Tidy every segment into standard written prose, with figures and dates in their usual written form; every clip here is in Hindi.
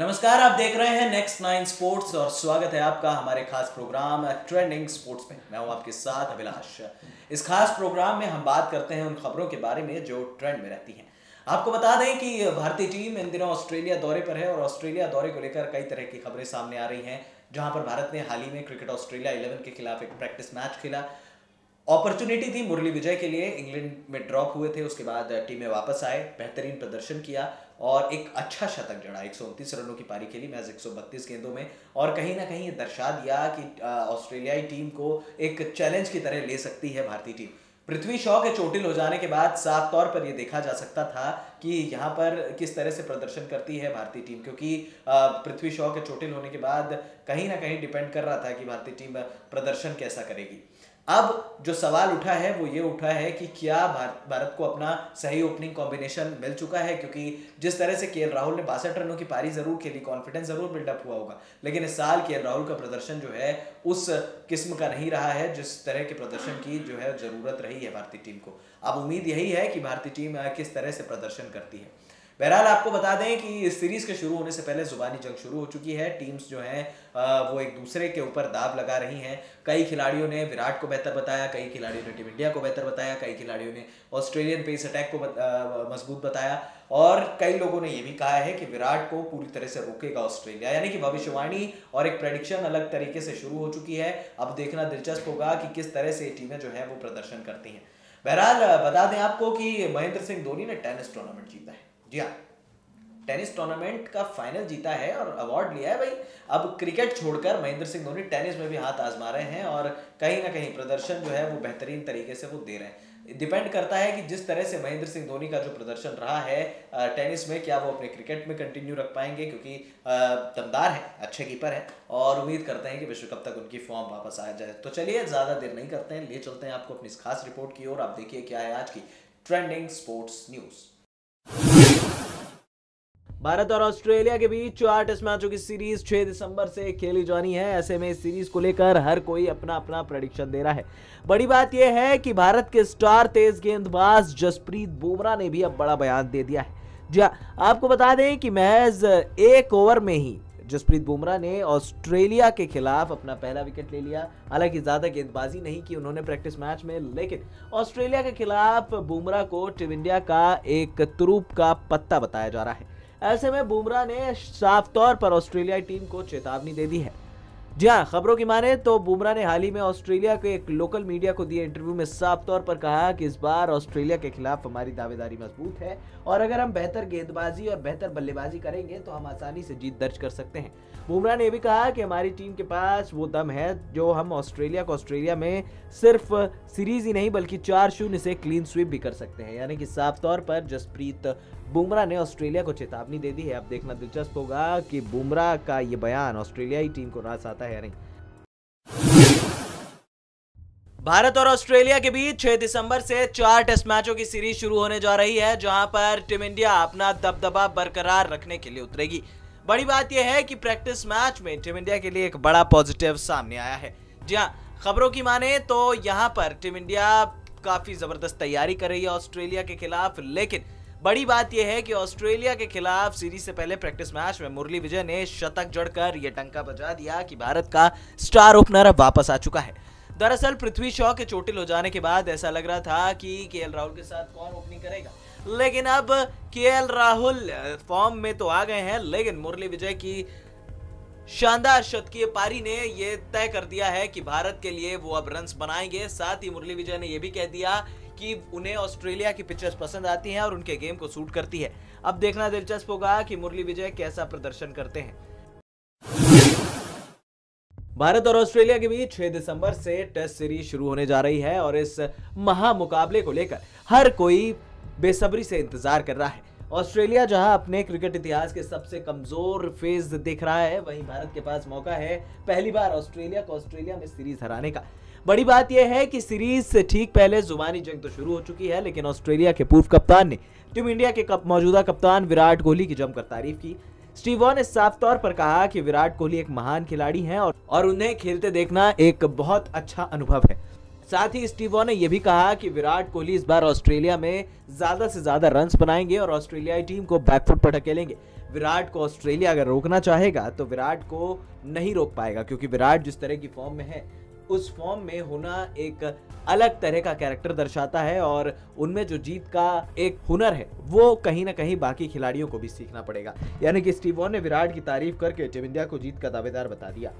नमस्कार, आप देख रहे हैं नेक्स्ट नाइन स्पोर्ट्स और स्वागत है आपका हमारे खास प्रोग्राम ट्रेंडिंग स्पोर्ट्स में। मैं हूं आपके साथ अभिलाष। इस खास प्रोग्राम में हम बात करते हैं उन खबरों के बारे में जो ट्रेंड में रहती हैं। आपको बता दें कि भारतीय टीम इन दिनों ऑस्ट्रेलिया दौरे पर है और ऑस्ट्रेलिया दौरे को लेकर कई तरह की खबरें सामने आ रही हैं, जहाँ पर भारत ने हाल ही में क्रिकेट ऑस्ट्रेलिया 11 के खिलाफ एक प्रैक्टिस मैच खेला। अपॉर्चुनिटी थी मुरली विजय के लिए, इंग्लैंड में ड्रॉप हुए थे, उसके बाद टीम में वापस आए, बेहतरीन प्रदर्शन किया और एक अच्छा शतक जड़ा। 129 रनों की पारी खेली महज 132 गेंदों में और कहीं ना कहीं ये दर्शा दिया कि ऑस्ट्रेलियाई टीम को एक चैलेंज की तरह ले सकती है भारतीय टीम। पृथ्वी शॉ के चोटिल हो जाने के बाद साफ तौर पर यह देखा जा सकता था कि यहाँ पर किस तरह से प्रदर्शन करती है भारतीय टीम, क्योंकि पृथ्वी शॉ के चोटिल होने के बाद कहीं ना कहीं डिपेंड कर रहा था कि भारतीय टीम प्रदर्शन कैसा करेगी। अब जो सवाल उठा है वो ये उठा है कि क्या भारत को अपना सही ओपनिंग कॉम्बिनेशन मिल चुका है, क्योंकि जिस तरह से केएल राहुल ने 62 रनों की पारी जरूर खेली, कॉन्फिडेंस जरूर बिल्डअप हुआ होगा, लेकिन इस साल केएल राहुल का प्रदर्शन जो है उस किस्म का नहीं रहा है जिस तरह के प्रदर्शन की जो है जरूरत रही है भारतीय टीम को। अब उम्मीद यही है कि भारतीय टीम किस तरह से प्रदर्शन करती है। बहरहाल आपको बता दें कि इस सीरीज के शुरू होने से पहले जुबानी जंग शुरू हो चुकी है। टीम्स जो हैं वो एक दूसरे के ऊपर दाव लगा रही हैं। कई खिलाड़ियों ने विराट को बेहतर बताया, कई खिलाड़ियों ने टीम इंडिया को बेहतर बताया, कई खिलाड़ियों ने ऑस्ट्रेलियन पेस अटैक को मजबूत बताया और कई लोगों ने ये भी कहा है कि विराट को पूरी तरह से रोकेगा ऑस्ट्रेलिया। यानी कि भविष्यवाणी और एक प्रेडिक्शन अलग तरीके से शुरू हो चुकी है। अब देखना दिलचस्प होगा कि किस तरह से ये टीमें जो है वो प्रदर्शन करती हैं। बहरहाल बता दें आपको कि महेंद्र सिंह धोनी ने टेनिस टूर्नामेंट जीता है। जी हाँ, टेनिस टूर्नामेंट का फाइनल जीता है और अवार्ड लिया है भाई। अब क्रिकेट छोड़कर महेंद्र सिंह धोनी टेनिस में भी हाथ आजमा रहे हैं और कहीं ना कहीं प्रदर्शन जो है वो बेहतरीन तरीके से वो दे रहे हैं। डिपेंड करता है कि जिस तरह से महेंद्र सिंह धोनी का जो प्रदर्शन रहा है टेनिस में, क्या वो अपने क्रिकेट में कंटिन्यू रख पाएंगे, क्योंकि दमदार है, अच्छे कीपर है और उम्मीद करते हैं कि विश्व कप तक उनकी फॉर्म वापस आ जाए। तो चलिए ज़्यादा देर नहीं करते हैं, ले चलते हैं आपको अपनी इस खास रिपोर्ट की ओर। आप देखिए क्या है आज की ट्रेंडिंग स्पोर्ट्स न्यूज़। भारत और ऑस्ट्रेलिया के बीच 4 टेस्ट मैचों की सीरीज 6 दिसंबर से खेली जानी है। ऐसे में इस सीरीज को लेकर हर कोई अपना अपना प्रेडिक्शन दे रहा है। बड़ी बात यह है कि भारत के स्टार तेज गेंदबाज जसप्रीत बुमराह ने भी अब बड़ा बयान दे दिया है। जी हाँ, आपको बता दें कि महज 1 ओवर में ही जसप्रीत बुमराह ने ऑस्ट्रेलिया के खिलाफ अपना पहला विकेट ले लिया। हालांकि ज़्यादा गेंदबाजी नहीं की उन्होंने प्रैक्टिस मैच में, लेकिन ऑस्ट्रेलिया के खिलाफ बुमराह को टीम इंडिया का एक तुरूप का पत्ता बताया जा रहा है। ऐसे में बुमराह ने साफ तौर पर ऑस्ट्रेलियाई टीम को चेतावनी दे दी है। जी हाँ, खबरों की माने तो बुमराह ने हाल ही में ऑस्ट्रेलिया के एक लोकल मीडिया को दिए इंटरव्यू में साफ तौर पर कहा कि इस बार ऑस्ट्रेलिया के खिलाफ हमारी दावेदारी मजबूत है और अगर हम बेहतर गेंदबाजी और बेहतर बल्लेबाजी करेंगे तो हम आसानी से जीत दर्ज कर सकते हैं। बुमराह ने भी कहा कि हमारी टीम के पास वो दम है जो हम ऑस्ट्रेलिया को ऑस्ट्रेलिया में सिर्फ सीरीज ही नहीं बल्कि 4-0 से क्लीन स्वीप भी कर सकते हैं। यानी कि साफ तौर पर जसप्रीत बुमराह ने ऑस्ट्रेलिया को चेतावनी दे दी है। अब देखना दिलचस्प होगा कि बुमराह का ये बयान ऑस्ट्रेलियाई टीम को रास आता है या नहीं। भारत और ऑस्ट्रेलिया के बीच 6 दिसंबर से 4 टेस्ट मैचों की सीरीज शुरू होने जा रही है, जहां पर टीम इंडिया अपना दबदबा बरकरार रखने के लिए उतरेगी। बड़ी बात यह है कि प्रैक्टिस मैच में टीम इंडिया के लिए एक बड़ा पॉजिटिव सामने आया है। जी हाँ, खबरों की माने तो यहाँ पर टीम इंडिया काफी जबरदस्त तैयारी कर रही है ऑस्ट्रेलिया के खिलाफ, लेकिन बड़ी बात यह है कि ऑस्ट्रेलिया के खिलाफ सीरीज से पहले प्रैक्टिस मैच में मुरली विजय ने शतक जड़कर यह डंका बजा दिया कि भारत का स्टार ओपनर अब वापस आ चुका है। दरअसल पृथ्वी शॉ के चोटिल हो जाने के बाद ऐसा लग रहा था कि केएल राहुल के साथ कौन ओपनिंग करेगा, लेकिन अब केएल राहुल फॉर्म में तो आ गए हैं, लेकिन मुरली विजय की शानदार शतकीय पारी ने यह तय कर दिया है कि भारत के लिए वो अब रन्स बनाएंगे। साथ ही मुरली विजय ने यह भी कह दिया कि उन्हें ऑस्ट्रेलिया की पिचेस पसंद आती हैं और उनके गेम को सूट करती है। अब देखना दिलचस्प होगा कि मुरली विजय कैसा प्रदर्शन करते हैं। भारत और ऑस्ट्रेलिया के बीच 6 दिसंबर से टेस्ट सीरीज शुरू होने जा रही है और इस महामुकाबले को लेकर हर कोई बेसब्री से इंतजार कर रहा है। ऑस्ट्रेलिया जहां अपने क्रिकेट इतिहास के सबसे कमजोर फेज देख रहा है, वहीं भारत के पास मौका है पहली बार ऑस्ट्रेलिया को ऑस्ट्रेलिया में सीरीज हराने का। बड़ी बात यह है कि सीरीज से ठीक पहले जुबानी जंग तो शुरू हो चुकी है, लेकिन ऑस्ट्रेलिया के पूर्व कप्तान ने टीम इंडिया के मौजूदा कप्तान विराट कोहली की जमकर तारीफ की। स्टीव वॉ ने साफ तौर पर कहा कि विराट कोहली एक महान खिलाड़ी हैं और उन्हें खेलते देखना एक बहुत अच्छा अनुभव है। साथ ही स्टीव वॉ ने यह भी कहा कि विराट कोहली इस बार ऑस्ट्रेलिया में ज़्यादा से ज़्यादा रन्स बनाएंगे और ऑस्ट्रेलियाई टीम को बैकफुट पर ढकेलेंगे। विराट को ऑस्ट्रेलिया अगर रोकना चाहेगा तो विराट को नहीं रोक पाएगा, क्योंकि विराट जिस तरह की फॉर्म में है उस फॉर्म में होना एक अलग तरह का कैरेक्टर दर्शाता है, और उनमें जो जीत का एक हुनर है वो कहीं ना कहीं बाकी खिलाड़ियों को भी सीखना पड़ेगा। यानी कि स्टीव वॉन ने विराट की तारीफ करके टीम इंडिया को जीत का दावेदार बता दिया।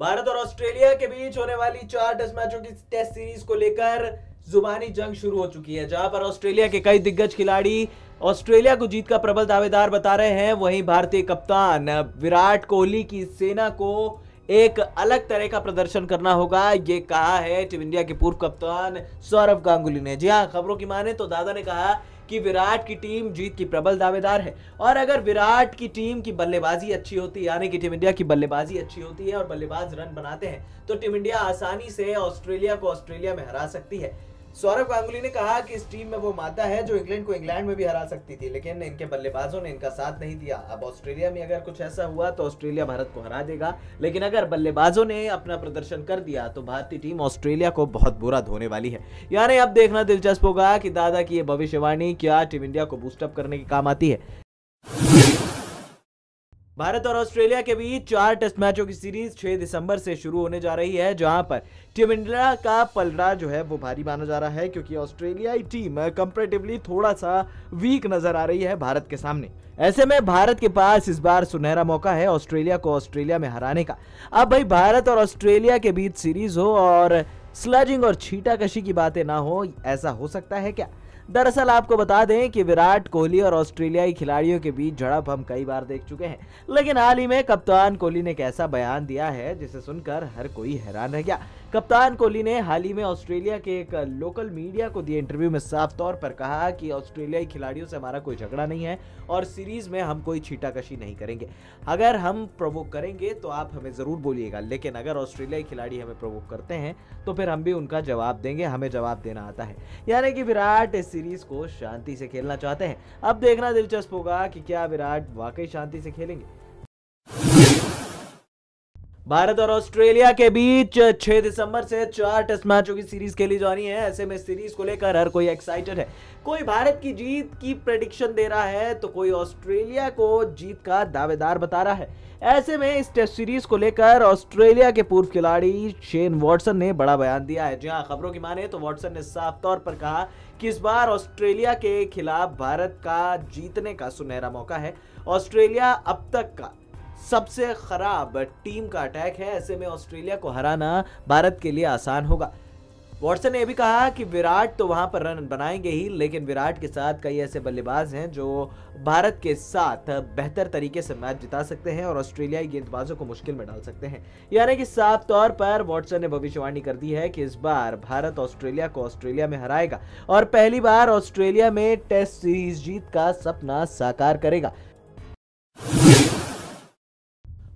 भारत और ऑस्ट्रेलिया के बीच होने वाली 4 टेस्ट मैचों की टेस्ट सीरीज को लेकर जुबानी जंग शुरू हो चुकी है, जहां पर ऑस्ट्रेलिया के कई दिग्गज खिलाड़ी ऑस्ट्रेलिया को जीत का प्रबल दावेदार बता रहे हैं, वहीं भारतीय कप्तान विराट कोहली की सेना को एक अलग तरह का प्रदर्शन करना होगा, ये कहा है टीम इंडिया के पूर्व कप्तान सौरव गांगुली ने। जी हां, खबरों की माने तो दादा ने कहा कि विराट की टीम जीत की प्रबल दावेदार है, और अगर विराट की टीम की बल्लेबाजी अच्छी होती है, यानी कि टीम इंडिया की बल्लेबाजी अच्छी होती है और बल्लेबाज रन बनाते हैं, तो टीम इंडिया आसानी से ऑस्ट्रेलिया को ऑस्ट्रेलिया में हरा सकती है। सौरव गांगुली ने कहा कि इस टीम में वो मादा है जो इंग्लैंड को इंग्लैंड में भी हरा सकती थी, लेकिन इनके बल्लेबाजों ने इनका साथ नहीं दिया। अब ऑस्ट्रेलिया में अगर कुछ ऐसा हुआ तो ऑस्ट्रेलिया भारत को हरा देगा, लेकिन अगर बल्लेबाजों ने अपना प्रदर्शन कर दिया तो भारतीय टीम ऑस्ट्रेलिया को बहुत बुरा धोने वाली है। यानी अब देखना दिलचस्प होगा कि दादा की ये भविष्यवाणी क्या टीम इंडिया को बूस्टअप करने के काम आती है। भारत और ऑस्ट्रेलिया के बीच 4 टेस्ट मैचों की सीरीज 6 दिसंबर से शुरू होने जा रही है, जहां पर टीम इंडिया का पलड़ा जो है वो भारी माना जा रहा है, क्योंकि ऑस्ट्रेलियाई टीम कंपैरेटिवली थोड़ा सा वीक नजर आ रही है भारत के सामने। ऐसे में भारत के पास इस बार सुनहरा मौका है ऑस्ट्रेलिया को ऑस्ट्रेलिया में हराने का। अब भाई भारत और ऑस्ट्रेलिया के बीच सीरीज हो और स्लजिंग और छींटाकशी की बातें ना हो, ऐसा हो सकता है क्या? दरअसल आपको बता दें कि विराट कोहली और ऑस्ट्रेलियाई खिलाड़ियों के बीच झड़प हम कई बार देख चुके हैं, लेकिन हाल ही में कप्तान कोहली ने एक ऐसा बयान दिया है जिसे सुनकर हर कोई हैरान रह गया। कप्तान कोहली ने हाल ही में ऑस्ट्रेलिया के एक लोकल मीडिया को दिए इंटरव्यू में साफ तौर पर कहा कि ऑस्ट्रेलियाई खिलाड़ियों से हमारा कोई झगड़ा नहीं है और सीरीज में हम कोई छींटाकशी नहीं करेंगे। अगर हम प्रोवोक करेंगे तो आप हमें ज़रूर बोलिएगा, लेकिन अगर ऑस्ट्रेलियाई खिलाड़ी हमें प्रोवोक करते हैं तो फिर हम भी उनका जवाब देंगे, हमें जवाब देना आता है। यानी कि विराट इस सीरीज को शांति से खेलना चाहते हैं। अब देखना दिलचस्प होगा कि क्या विराट वाकई शांति से खेलेंगे। भारत और ऑस्ट्रेलिया के बीच 6 दिसंबर से 4 टेस्ट मैचों की सीरीज खेली जानी है। ऐसे में सीरीज को लेकर हर कोई एक्साइटेड है, कोई भारत की जीत की प्रेडिक्शन दे रहा है तो कोई ऑस्ट्रेलिया को जीत का दावेदार बता रहा है। ऐसे में इस टेस्ट सीरीज को लेकर ऑस्ट्रेलिया के पूर्व खिलाड़ी शेन वॉटसन ने बड़ा बयान दिया है। जी हां, खबरों की माने तो वॉटसन ने साफ तौर पर कहा कि इस बार ऑस्ट्रेलिया के खिलाफ भारत का जीतने का सुनहरा मौका है। ऑस्ट्रेलिया अब तक का सबसे खराब टीम का अटैक है, ऐसे में ऑस्ट्रेलिया को हराना भारत के लिए आसान होगा। वॉटसन ने भी कहा कि विराट तो वहां पर रन बनाएंगे ही, लेकिन विराट के साथ कई ऐसे बल्लेबाज हैं जो भारत के साथ बेहतर तरीके से मैच जिता सकते हैं और ऑस्ट्रेलियाई गेंदबाजों को मुश्किल में डाल सकते हैं। यानी कि साफ तौर पर वॉटसन ने भविष्यवाणी कर दी है कि इस बार भारत ऑस्ट्रेलिया को ऑस्ट्रेलिया में हराएगा और पहली बार ऑस्ट्रेलिया में टेस्ट सीरीज जीत का सपना साकार करेगा।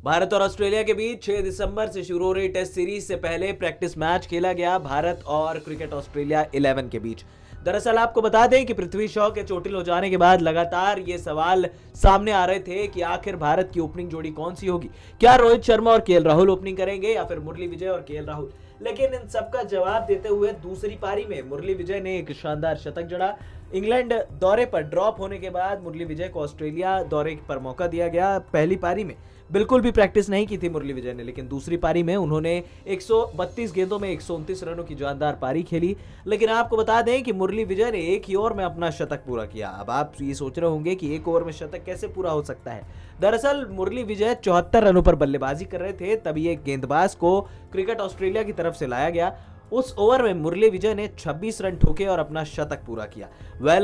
भारत और ऑस्ट्रेलिया के बीच 6 दिसंबर से शुरू हो रही टेस्ट सीरीज से पहले प्रैक्टिस मैच खेला गया भारत और क्रिकेट ऑस्ट्रेलिया 11 के बीच। दरअसल आपको बता दें कि पृथ्वी शॉ के चोटिल हो जाने के बाद लगातार ये सवाल सामने आ रहे थे कि आखिर भारत की ओपनिंग जोड़ी कौन सी होगी, क्या रोहित शर्मा और केएल राहुल ओपनिंग करेंगे या फिर मुरली विजय और केएल राहुल। लेकिन इन सबका जवाब देते हुए दूसरी पारी में मुरली विजय ने एक शानदार शतक जड़ा। इंग्लैंड दौरे पर ड्रॉप होने के बाद मुरली विजय को ऑस्ट्रेलिया दौरे पर मौका दिया गया। पहली पारी में बिल्कुल भी प्रैक्टिस नहीं की थी मुरली विजय ने, लेकिन दूसरी पारी में उन्होंने 132 गेंदों में 129 रनों की जानदार पारी खेली। लेकिन आपको बता दें कि मुरली विजय ने एक ही ओवर में अपना शतक पूरा किया। अब आप ये सोच रहे होंगे कि एक ओवर में शतक कैसे पूरा हो सकता है। दरअसल मुरली विजय 74 रनों पर बल्लेबाजी कर रहे थे, तभी एक गेंदबाज को क्रिकेट ऑस्ट्रेलिया की तरफ से लाया गया। उस ओवर में मुरली विजय ने 26 रन ठोके और अपना शतक पूरा किया।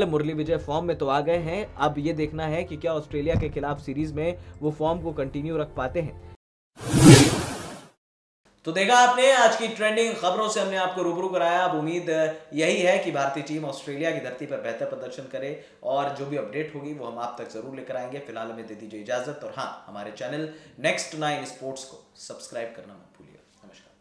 मुरली विजय फॉर्म में तो आ गए हैं, अब ये देखना है कि क्या ऑस्ट्रेलिया के खिलाफ सीरीज में वो फॉर्म को कंटिन्यू रख पाते हैं। तो देखा आपने, आज की ट्रेंडिंग खबरों से हमने आपको रूबरू कराया। अब उम्मीद यही है कि भारतीय टीम ऑस्ट्रेलिया की धरती पर बेहतर प्रदर्शन करे और जो भी अपडेट होगी वो हम आप तक जरूर लेकर आएंगे। फिलहाल हमें दे दीजिए इजाजत, और हाँ, हमारे चैनल नेक्स्ट 9 स्पोर्ट्स को सब्सक्राइब करना मत भूलिएगा। नमस्कार।